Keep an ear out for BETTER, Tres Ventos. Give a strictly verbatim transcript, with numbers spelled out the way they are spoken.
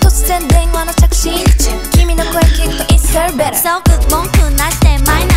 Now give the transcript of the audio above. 突然電話の着信中君の声聞くと It's her better そうくもんくなして毎日